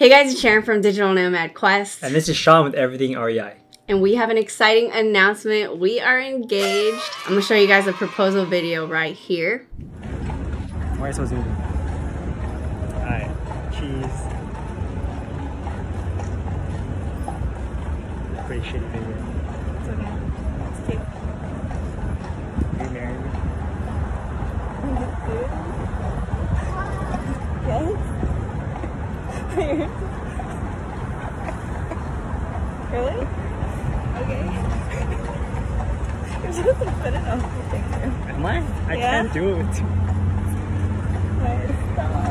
Hey guys, it's Sharon from Digital Nomad Quest. And this is Sean with Everything REI. And we have an exciting announcement. We are engaged. I'm gonna show you guys a proposal video right here. Where are you supposed to do? Alright, cheese. Pretty shitty video. It's okay. It's cute. Are you marrying me? Really? Okay. You're supposed to put it on the picture. Am I? I can't do it with you. Wait, stop.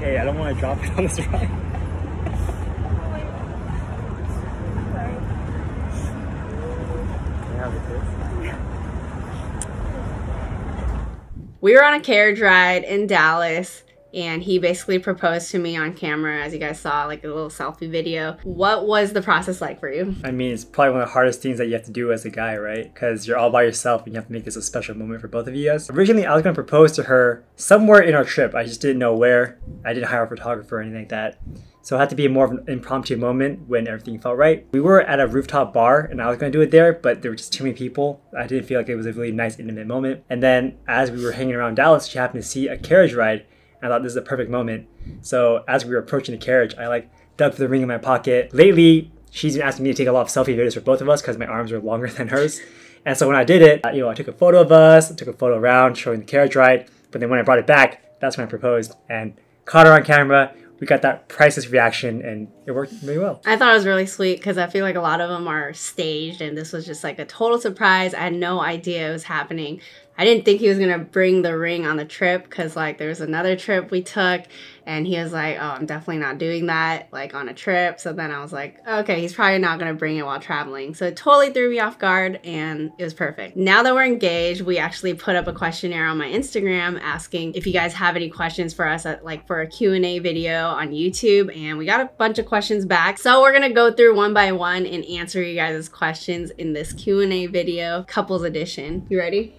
Hey, I don't want to drop it on this ride. Sorry. Can I have a kiss? We were on a carriage ride in Dallas. And he basically proposed to me on camera, as you guys saw, like a little selfie video. What was the process like for you? I mean, it's probably one of the hardest things that you have to do as a guy, right? Because you're all by yourself and you have to make this a special moment for both of you guys. Originally, I was going to propose to her somewhere in our trip. I just didn't know where. I didn't hire a photographer or anything like that. So it had to be more of an impromptu moment when everything felt right. We were at a rooftop bar and I was going to do it there, but there were just too many people. I didn't feel like it was a really nice, intimate moment. And then as we were hanging around Dallas, she happened to see a carriage ride. I thought this is the perfect moment. So as we were approaching the carriage, I like dug for the ring in my pocket. Lately, she's been asking me to take a lot of selfie videos for both of us because my arms were longer than hers. And so when I did it, I took a photo of us, I took a photo around showing the carriage ride. But then when I brought it back, that's when I proposed and caught her on camera. We got that priceless reaction and it worked really well. I thought it was really sweet because I feel like a lot of them are staged and this was just like a total surprise. I had no idea it was happening. I didn't think he was going to bring the ring on the trip because like there was another trip we took and he was like, oh, I'm definitely not doing that like on a trip. So then I was like, okay, he's probably not going to bring it while traveling. So it totally threw me off guard and it was perfect. Now that we're engaged, we actually put up a questionnaire on my Instagram asking if you guys have any questions for us for a Q&A video on YouTube, and we got a bunch of questions back. So we're going to go through one by one and answer you guys' questions in this Q&A video, couples edition. You ready?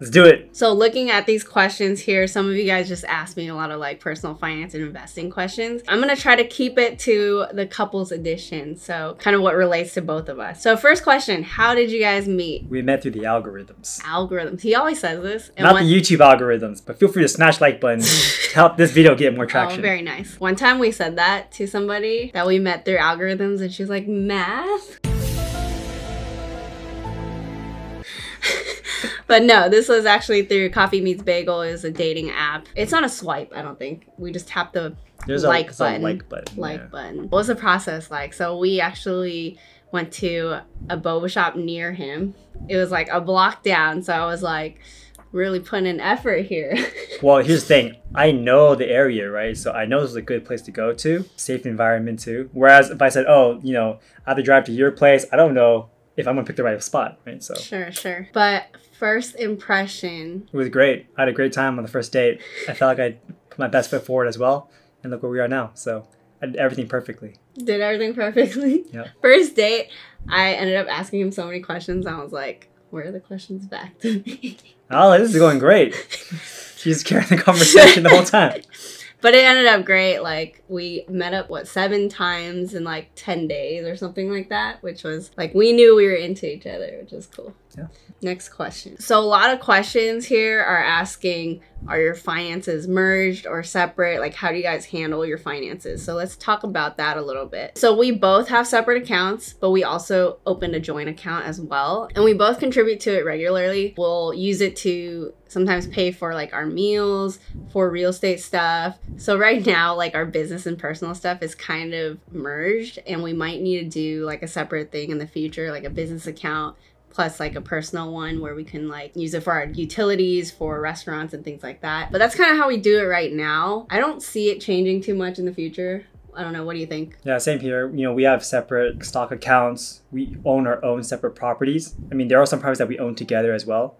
Let's do it. So looking at these questions here, some of you guys just asked me a lot of like personal finance and investing questions. I'm going to try to keep it to the couples edition. So kind of what relates to both of us. So first question, how did you guys meet? We met through the algorithms. Algorithms. He always says this. And not the YouTube algorithms, but feel free to smash like button to help this video get more traction. Oh, very nice. One time we said that to somebody that we met through algorithms and she was like, math? But no, this was actually through Coffee Meets Bagel. It was a dating app. It's not a swipe, I don't think. We just tap the like button. Like button. Like button. What was the process like? So we actually went to a boba shop near him. It was like a block down. So I was like really putting in effort here. Well, here's the thing. I know the area, right? So I know this is a good place to go to. Safe environment too. Whereas if I said, oh, you know, I have to drive to your place, I don't know if I'm gonna pick the right spot, right? So sure, sure. But first impression, it was great. I had a great time on the first date. I felt like I put my best foot forward as well, and look where we are now. So I did everything perfectly. Did everything perfectly. Yep. First date, I ended up asking him so many questions. I was like, where are the questions back to me? Oh, this is going great. She's carrying the conversation the whole time. But it ended up great. Like we met up, what, 7 times in like 10 days or something like that, which was like, we knew we were into each other, which is cool. Yeah. Next question. So a lot of questions here are asking, are your finances merged or separate? Like, how do you guys handle your finances? So let's talk about that a little bit. So we both have separate accounts, but we also opened a joint account as well. And we both contribute to it regularly. We'll use it to sometimes pay for like our meals, for real estate stuff. So right now, like our business and personal stuff is kind of merged, and we might need to do like a separate thing in the future, like a business account plus like a personal one where we can like use it for our utilities, for restaurants and things like that. But that's kind of how we do it right now. I don't see it changing too much in the future. I don't know. What do you think? Yeah, same here. You know, we have separate stock accounts. We own our own separate properties. I mean, there are some properties that we own together as well.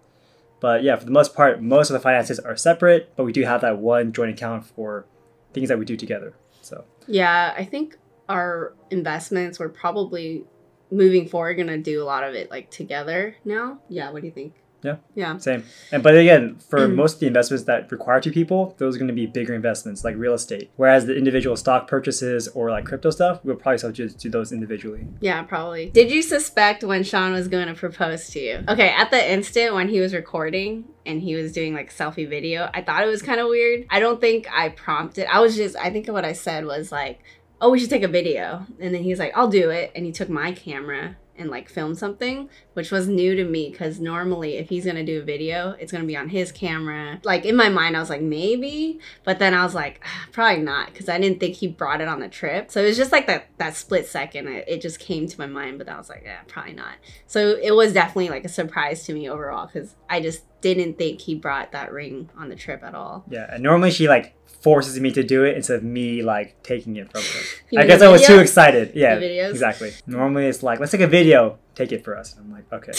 But yeah, for the most part, most of the finances are separate, but we do have that one joint account for things that we do together. So yeah, I think our investments were probably moving forward, gonna do a lot of it like together now. Yeah, what do you think? Yeah. Yeah. Same. And but again, for most of the investments that require two people, those are going to be bigger investments like real estate. Whereas the individual stock purchases or like crypto stuff, we'll probably subject to those individually. Yeah, probably. Did you suspect when Sean was going to propose to you? Okay, at the instant when he was recording and he was doing like selfie video, I thought it was kind of weird. I don't think I prompted. I think what I said was like, oh, we should take a video. And then he's like, I'll do it. And he took my camera and like film something, which was new to me because normally if he's gonna do a video, it's gonna be on his camera. Like in my mind, I was like, maybe, but then I was like, probably not, because I didn't think he brought it on the trip. So it was just like that split second, it just came to my mind, but I was like, yeah, probably not. So it was definitely like a surprise to me overall because I just didn't think he brought that ring on the trip at all. Yeah, and normally she like forces me to do it instead of me like taking it from her. I guess I was too excited. Yeah, exactly. Normally it's like, let's take a video, take it for us. And I'm like, okay.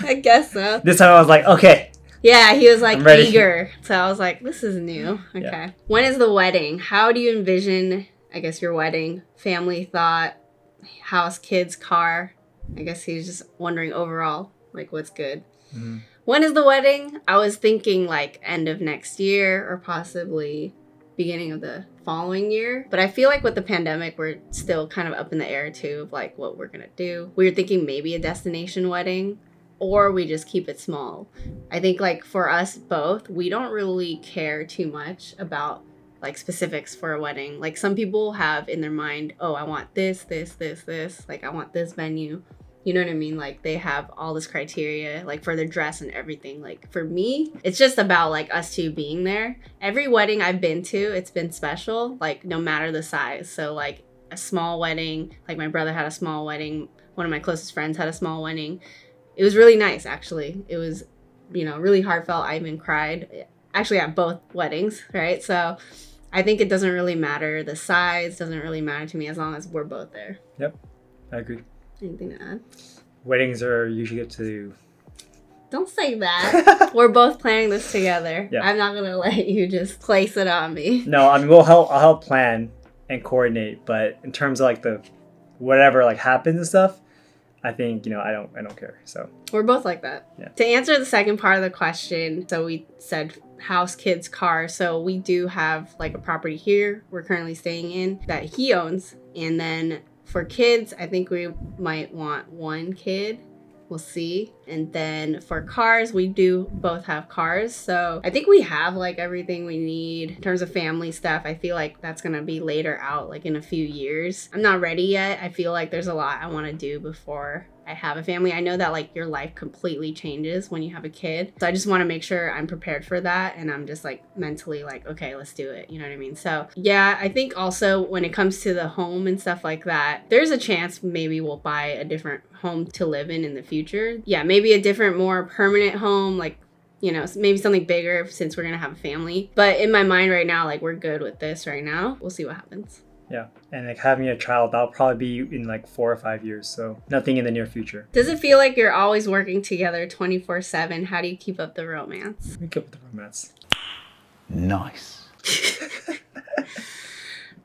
I guess so. This time I was like, okay. Yeah, he was like eager. So I was like, this is new. Okay. Yeah. When is the wedding? How do you envision, I guess, your wedding? Family thought, house, kids, car. I guess he's just wondering overall, like what's good. Mm-hmm. When is the wedding? I was thinking like end of next year or possibly beginning of the following year. But I feel like with the pandemic, we're still kind of up in the air too of like what we're going to do. We were thinking maybe a destination wedding or we just keep it small. I think like for us both, we don't really care too much about like specifics for a wedding. Like some people have in their mind, oh, I want this, this, this, this. Like I want this venue. You know what I mean? Like they have all this criteria, like for their dress and everything. Like for me, it's just about like us two being there. Every wedding I've been to, it's been special, like no matter the size. So like a small wedding, like my brother had a small wedding. One of my closest friends had a small wedding. It was really nice, actually. It was, you know, really heartfelt. I even cried actually at both weddings, right? So I think it doesn't really matter. The size doesn't really matter to me as long as we're both there. Yep, I agree. Anything to add? Weddings are usually up to... Don't say that. We're both planning this together. Yeah. I'm not going to let you just place it on me. No, I mean, I'll help plan and coordinate. But in terms of like the whatever like happens and stuff, I think, you know, I don't care. So we're both like that. Yeah. To answer the second part of the question, so we said house, kids, car. So we do have like a property here we're currently staying in that he owns. And then... for kids, I think we might want one kid. We'll see. And then for cars, we do both have cars. So I think we have like everything we need in terms of family stuff. I feel like that's going to be later out, like in a few years. I'm not ready yet. I feel like there's a lot I want to do before I have a family. I know that like your life completely changes when you have a kid. So I just want to make sure I'm prepared for that. And I'm just like mentally like, okay, let's do it. You know what I mean? So yeah, I think also when it comes to the home and stuff like that, there's a chance maybe we'll buy a different home to live in the future. Yeah, maybe a different, more permanent home, like, you know, maybe something bigger since we're going to have a family. But in my mind right now, like we're good with this right now. We'll see what happens. Yeah. And like having a child, that'll probably be in like 4 or 5 years. So nothing in the near future. Does it feel like you're always working together 24/7? How do you keep up the romance? We keep up the romance. Nice.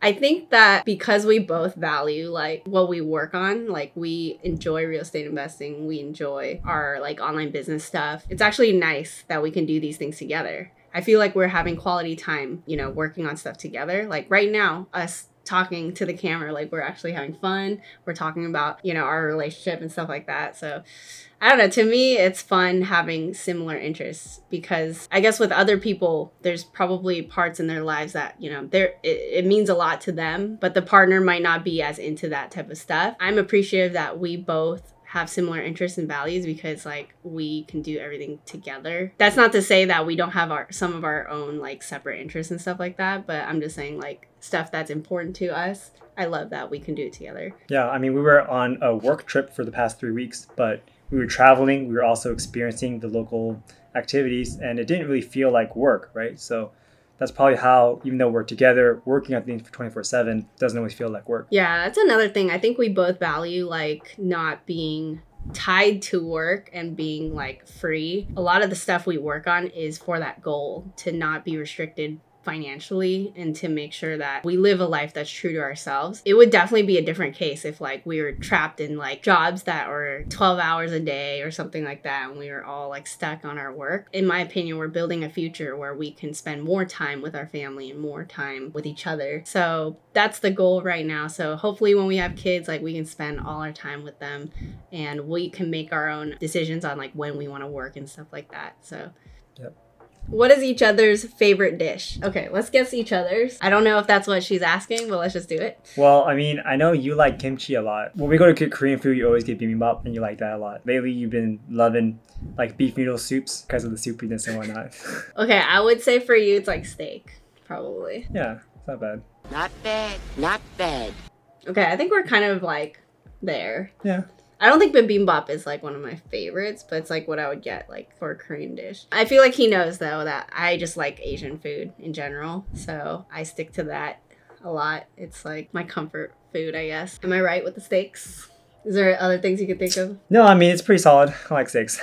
I think that because we both value like what we work on, like we enjoy real estate investing, we enjoy our like online business stuff. It's actually nice that we can do these things together. I feel like we're having quality time, you know, working on stuff together. Like right now, us talking to the camera, like we're actually having fun. We're talking about, you know, our relationship and stuff like that. So I don't know, to me, it's fun having similar interests because I guess with other people, there's probably parts in their lives that, you know, it means a lot to them, but the partner might not be as into that type of stuff. I'm appreciative that we both have similar interests and values because like we can do everything together. That's not to say that we don't have some of our own like separate interests and stuff like that, but I'm just saying like stuff that's important to us. I love that we can do it together. Yeah, I mean, we were on a work trip for the past 3 weeks, but we were traveling. We were also experiencing the local activities and it didn't really feel like work, right? So that's probably how, even though we're together, working on things for 24/7 doesn't always feel like work. Yeah, that's another thing. I think we both value like not being tied to work and being like free. A lot of the stuff we work on is for that goal to not be restricted financially and to make sure that we live a life that's true to ourselves. It would definitely be a different case if like we were trapped in like jobs that were 12 hours a day or something like that, and we were all like stuck on our work. In my opinion, we're building a future where we can spend more time with our family and more time with each other. So that's the goal right now. So hopefully when we have kids, like we can spend all our time with them and we can make our own decisions on like when we want to work and stuff like that. So yep. What is each other's favorite dish? Okay, let's guess each other's. I don't know if that's what she's asking, but let's just do it. Well, I mean, I know you like kimchi a lot. When we go to Korean food, you always get bibimbap, and you like that a lot. Lately, you've been loving like beef noodle soups because of the soupiness and whatnot. Okay, I would say for you, it's like steak, probably. Yeah, it's not bad. Not bad, not bad. Okay, I think we're kind of like there. Yeah. I don't think bibimbap is like one of my favorites, but it's like what I would get like for a Korean dish. I feel like he knows though that I just like Asian food in general. So I stick to that a lot. It's like my comfort food, I guess. Am I right with the steaks? Is there other things you could think of? No, I mean, it's pretty solid. I like steaks.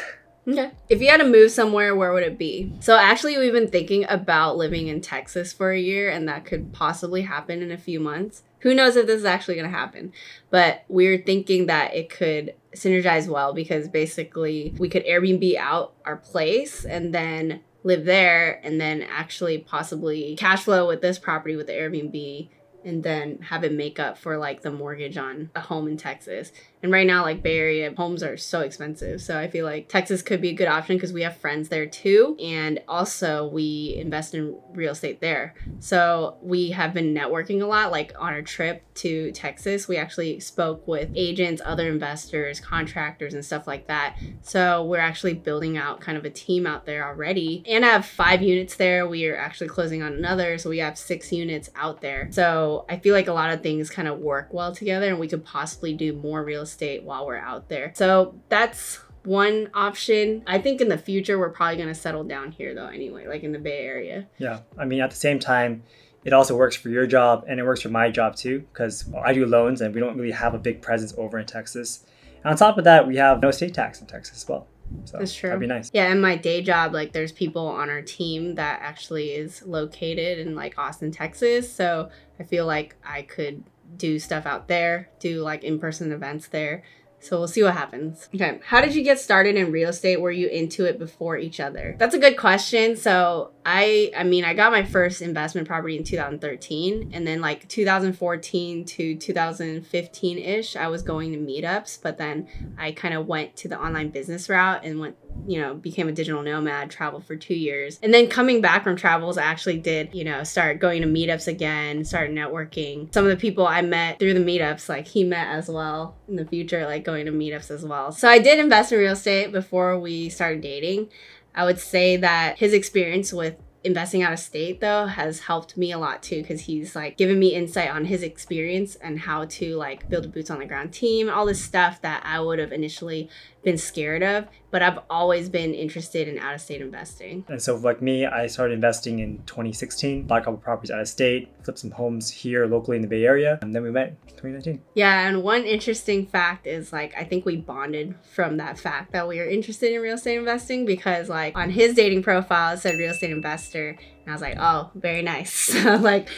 Okay. If you had to move somewhere, where would it be? So actually, we've been thinking about living in Texas for a year, and that could possibly happen in a few months. Who knows if this is actually going to happen, but we're thinking that it could synergize well because basically we could Airbnb out our place and then live there and then actually possibly cash flow with this property with the Airbnb and then have it make up for like the mortgage on a home in Texas. And right now, like Bay Area homes are so expensive. So I feel like Texas could be a good option because we have friends there too. And also we invest in real estate there. So we have been networking a lot, like on our trip to Texas, we actually spoke with agents, other investors, contractors, and stuff like that. So we're actually building out kind of a team out there already. And I have 5 units there. We are actually closing on another. So we have 6 units out there. So I feel like a lot of things kind of work well together and we could possibly do more real estate while we're out there. So that's one option. I think in the future, we're probably going to settle down here though anyway, like in the Bay Area. Yeah. I mean, at the same time, it also works for your job and it works for my job too, because I do loans and we don't really have a big presence over in Texas. And on top of that, we have no estate tax in Texas as well. So that's true. That'd be nice. Yeah, and my day job, like there's people on our team that actually is located in like Austin, Texas. So I feel like I could do stuff out there, do like in-person events there. So we'll see what happens. Okay, how did you get started in real estate? Were you into it before each other? That's a good question. So I mean, I got my first investment property in 2013, and then like 2014 to 2015-ish, I was going to meetups, but then I kind of went to the online business route and went, you know, became a digital nomad, traveled for 2 years. And then coming back from travels, I actually did, you know, start going to meetups again, started networking. Some of the people I met through the meetups, like he met as well in the future, like going to meetups as well. So I did invest in real estate before we started dating. I would say that his experience with investing out of state though has helped me a lot too, because he's like given me insight on his experience and how to like build a boots on the ground team, all this stuff that I would have initially been scared of, but I've always been interested in out-of-state investing. And so like me, I started investing in 2016, bought a couple properties out of state, flipped some homes here locally in the Bay Area, and then we met in 2019. Yeah, and one interesting fact is like, I think we bonded from that fact that we were interested in real estate investing, because like on his dating profile, it said real estate investor. And I was like, oh, very nice. So like,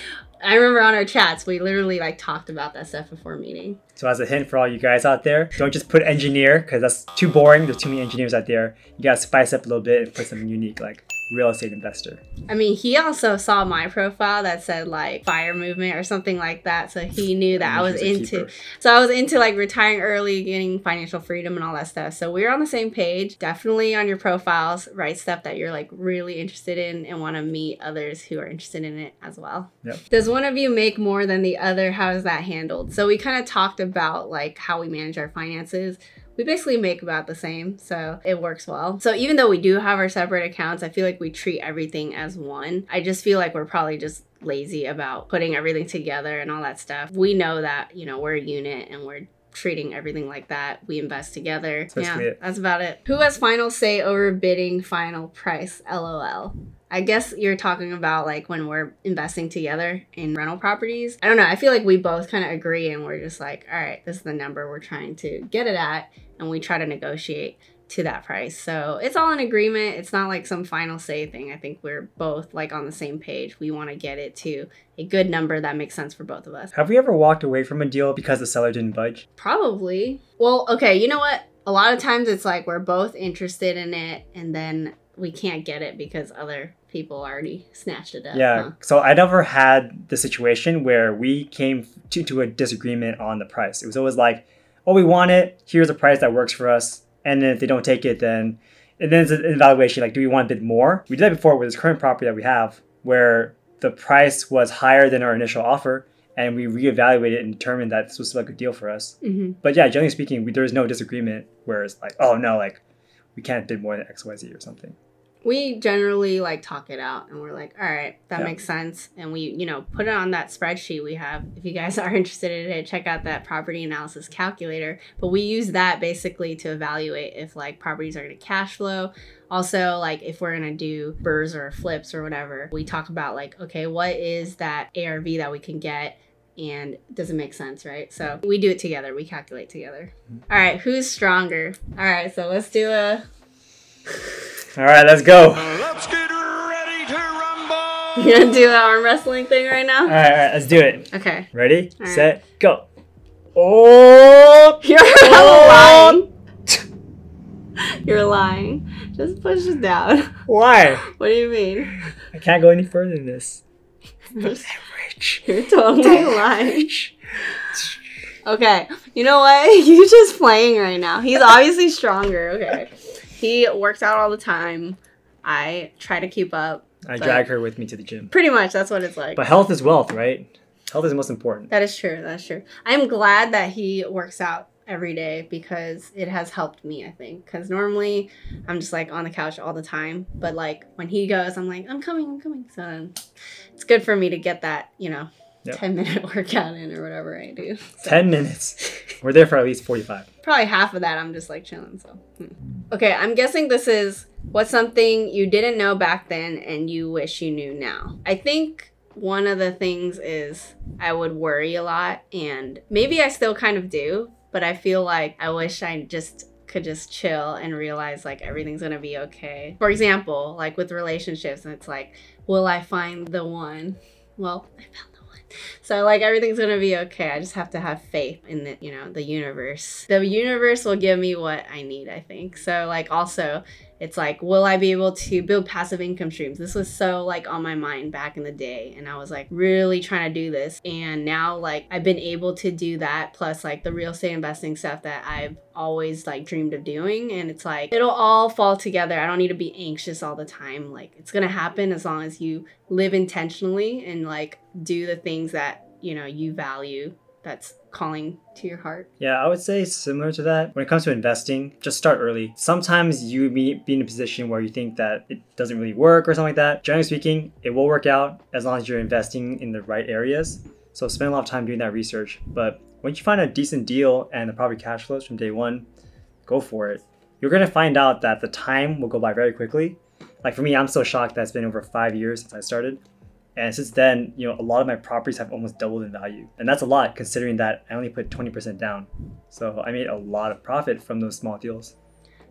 I remember on our chats, we literally like talked about that stuff before meeting. So as a hint for all you guys out there, don't just put engineer, because that's too boring. There's too many engineers out there. You gotta spice up a little bit and put something unique, like real estate investor. I mean, he also saw my profile that said like fire movement or something like that. So he knew that I was into, so I was into like retiring early, getting financial freedom and all that stuff. So we're on the same page. Definitely on your profiles, write stuff that you're like really interested in and want to meet others who are interested in it as well. Yep. Does one of you make more than the other? How is that handled? So we kind of talked about like how we manage our finances. We basically make about the same, so it works well. So even though we do have our separate accounts, I feel like we treat everything as one. I just feel like we're probably just lazy about putting everything together and all that stuff. We know that, you know, we're a unit and we're treating everything like that. We invest together. That's yeah, that's about it. Who has final say over bidding final price? LOL. I guess you're talking about like when we're investing together in rental properties. I don't know. I feel like we both kind of agree and we're just like, all right, this is the number we're trying to get it at. And we try to negotiate to that price. So it's all an agreement. It's not like some final say thing. I think we're both like on the same page. We want to get it to a good number that makes sense for both of us. Have we ever walked away from a deal because the seller didn't budge? Probably. Well, okay, you know what? A lot of times it's like we're both interested in it and then we can't get it because other people already snatched it up. Yeah. Huh? So I never had the situation where we came to a disagreement on the price. It was always like, oh, we want it. Here's a price that works for us. And then if they don't take it, then it's an evaluation. Like, do we want a bit more? We did that before with this current property that we have, where the price was higher than our initial offer. And we reevaluated and determined that this was like a deal for us. Mm-hmm. But yeah, generally speaking, there was no disagreement where it's like, oh no, like we can't bid more than XYZ or something. We generally like talk it out and we're like, all right, that makes sense. And we, you know, put it on that spreadsheet we have. If you guys are interested in it, check out that property analysis calculator. But we use that basically to evaluate if like properties are going to cash flow. Also, like if we're going to do burrs or flips or whatever, we talk about like, okay, what is that ARV that we can get? And does it make sense, right? So we do it together. We calculate together. All right. Who's stronger? All right. So let's do a... All right, let's go. Let's get ready to rumble. You gonna do that arm wrestling thing right now? All right, let's do it. Okay. Ready, right. Set, go. Oh! You're lying. You're lying. Just push it down. Why? What do you mean? I can't go any further than this. You're totally lying. Okay, you know what? You're just playing right now. He's obviously stronger. Okay. He works out all the time. I try to keep up. I drag her with me to the gym. Pretty much. That's what it's like. But health is wealth, right? Health is the most important. That is true. That's true. I'm glad that he works out every day because it has helped me, I think. Because normally I'm just like on the couch all the time. But like when he goes, I'm like, I'm coming, I'm coming. So it's good for me to get that, you know, 10-minute workout in or whatever I do. So. 10 minutes. We're there for at least 45. Probably half of that I'm just like chilling. So okay, I'm guessing this is what's something you didn't know back then and you wish you knew now. I think one of the things is I would worry a lot, and maybe I still kind of do, but I feel like I wish I just could just chill and realize like everything's gonna be okay. For example, like with relationships, and it's like, will I find the one? Well, I found so like everything's gonna be okay. I just have to have faith in the, you know, the universe. The universe will give me what I need, I think. So like also it's like, will I be able to build passive income streams? This was so like on my mind back in the day, and I was like really trying to do this, and now like I've been able to do that, plus like the real estate investing stuff that I've always like dreamed of doing, and it's like it'll all fall together. I don't need to be anxious all the time. Like it's gonna happen as long as you live intentionally and like do the things that you know you value, that's calling to your heart. Yeah, I would say similar to that. When it comes to investing, just start early. Sometimes you may be in a position where you think that it doesn't really work or something like that. Generally speaking, it will work out as long as you're investing in the right areas. So spend a lot of time doing that research. But once you find a decent deal and the property cash flows from day one, go for it. You're gonna find out that the time will go by very quickly. Like for me, I'm so shocked that it's been over 5 years since I started. And since then, you know, a lot of my properties have almost doubled in value. And that's a lot considering that I only put 20% down. So I made a lot of profit from those small deals.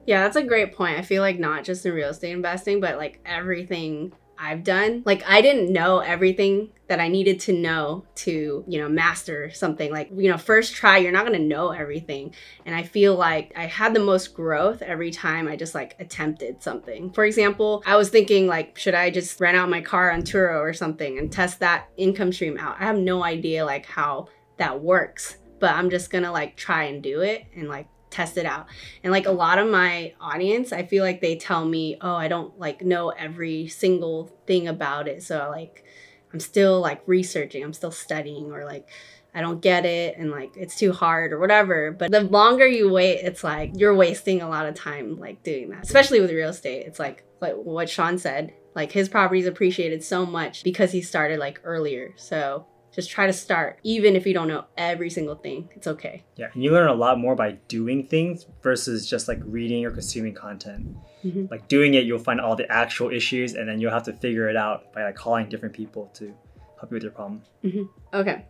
Yeah, that's a great point. I feel like not just in real estate investing, but like everything I've done. Like I didn't know everything that I needed to know to, you know, master something. Like, you know, first try, you're not going to know everything. And I feel like I had the most growth every time I just like attempted something. For example, I was thinking like, should I just rent out my car on Turo or something and test that income stream out? I have no idea like how that works, but I'm just going to like try and do it and like test it out. And like a lot of my audience, I feel like they tell me, oh, I don't like know every single thing about it. So like, I'm still like researching, I'm still studying, or like, I don't get it and like, it's too hard or whatever. But the longer you wait, it's like, you're wasting a lot of time like doing that, especially with real estate. It's like what Sean said, like his properties appreciated so much because he started like earlier. So just try to start. Even if you don't know every single thing, it's okay. Yeah, and you learn a lot more by doing things versus just like reading or consuming content. Mm-hmm. Like doing it, you'll find all the actual issues, and then you'll have to figure it out by like calling different people to help you with your problem. Mm-hmm. Okay.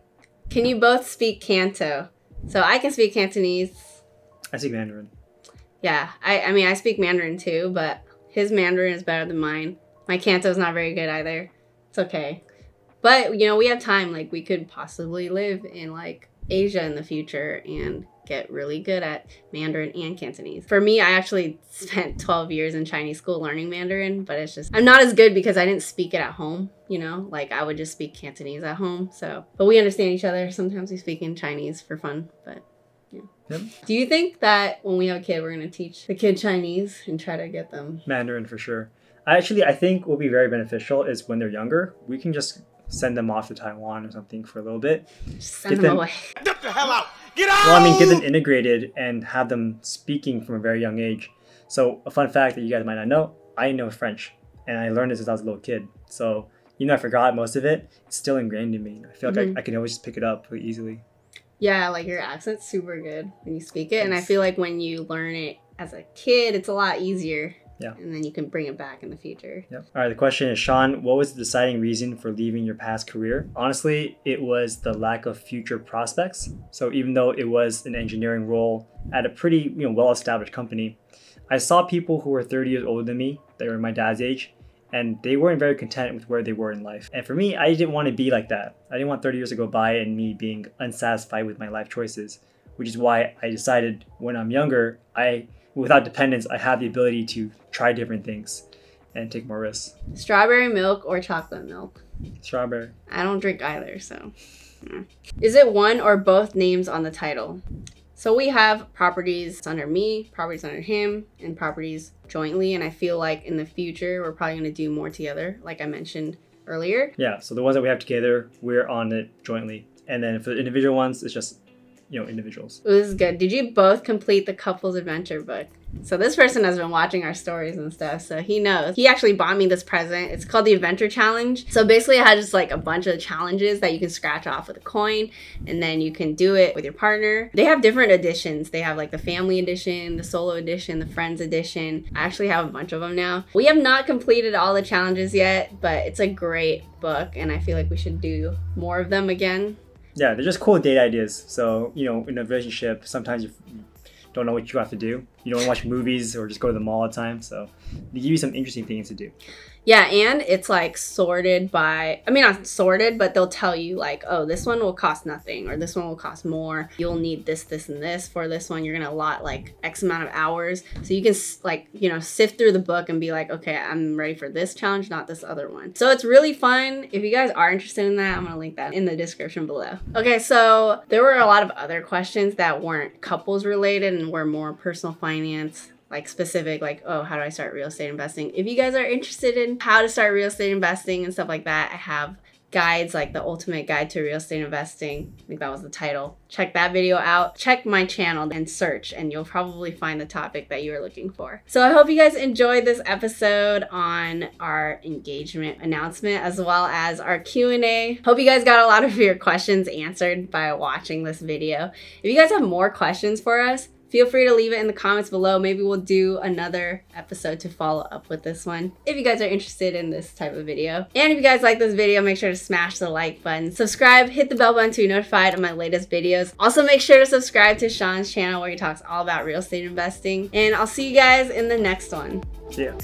Can you both speak Canto? So I can speak Cantonese. I speak Mandarin. Yeah, I mean, I speak Mandarin too, but his Mandarin is better than mine. My Canto's not very good either. It's okay. But, you know, we have time. Like, we could possibly live in, like, Asia in the future and get really good at Mandarin and Cantonese. For me, I actually spent 12 years in Chinese school learning Mandarin, but it's just, I'm not as good because I didn't speak it at home, you know? Like, I would just speak Cantonese at home, so. But we understand each other. Sometimes we speak in Chinese for fun, but yeah. Yep. Do you think that when we have a kid, we're going to teach the kid Chinese and try to get them? Mandarin, for sure. Actually, I think will be very beneficial is when they're younger, we can just send them off to Taiwan or something for a little bit. Send them away. Get the hell out! Get out! Well, I mean, get them integrated and have them speaking from a very young age. So a fun fact that you guys might not know, I know French and I learned it since I was a little kid. So, you know, I forgot most of it. It's still ingrained in me. I feel like I can always just pick it up really easily. Yeah, like your accent's super good when you speak it. Thanks. And I feel like when you learn it as a kid, it's a lot easier. Yeah. And then you can bring it back in the future. Yep. All right. The question is, Sean, what was the deciding reason for leaving your past career? Honestly, it was the lack of future prospects. So even though it was an engineering role at a pretty well-established company, I saw people who were 30 years older than me, they were my dad's age, and they weren't very content with where they were in life. And for me, I didn't want to be like that. I didn't want 30 years to go by and me being unsatisfied with my life choices, which is why I decided when I'm younger, without dependence, I have the ability to try different things and take more risks. Strawberry milk or chocolate milk? Strawberry. I don't drink either, so. Is it one or both names on the title? So we have properties under me, properties under him, and properties jointly. And I feel like in the future, we're probably going to do more together, like I mentioned earlier. Yeah, so the ones that we have together, we're on it jointly. And then for the individual ones, it's just individuals. It was good. Did you both complete the couple's adventure book? So this person has been watching our stories and stuff, so he knows. He actually bought me this present. It's called the Adventure Challenge. So basically it has just like a bunch of challenges that you can scratch off with a coin, and then you can do it with your partner. They have different editions. They have like the family edition, the solo edition, the friends edition. I actually have a bunch of them now. We have not completed all the challenges yet, but it's a great book and I feel like we should do more of them again. Yeah, they're just cool date ideas. So, you know, in a relationship, sometimes you don't know what you have to do. You don't want to watch movies or just go to the mall all the time. So they give you some interesting things to do. Yeah, and it's like sorted by, I mean, not sorted, but they'll tell you like, oh, this one will cost nothing or this one will cost more. You'll need this, this, and this for this one. You're going to allot like X amount of hours. So you can like, you know, sift through the book and be like, okay, I'm ready for this challenge, not this other one. So it's really fun. If you guys are interested in that, I'm going to link that in the description below. Okay, so there were a lot of other questions that weren't couples related and were more personal finance, like specific, like, oh, how do I start real estate investing? If you guys are interested in how to start real estate investing and stuff like that, I have guides like the ultimate guide to real estate investing. I think that was the title. Check that video out. Check my channel and search and you'll probably find the topic that you are looking for. So I hope you guys enjoyed this episode on our engagement announcement as well as our Q&A. Hope you guys got a lot of your questions answered by watching this video. If you guys have more questions for us, feel free to leave it in the comments below. Maybe we'll do another episode to follow up with this one if you guys are interested in this type of video. And if you guys like this video, make sure to smash the like button, subscribe, hit the bell button to be notified of my latest videos. Also make sure to subscribe to Sean's channel where he talks all about real estate investing. And I'll see you guys in the next one. See ya.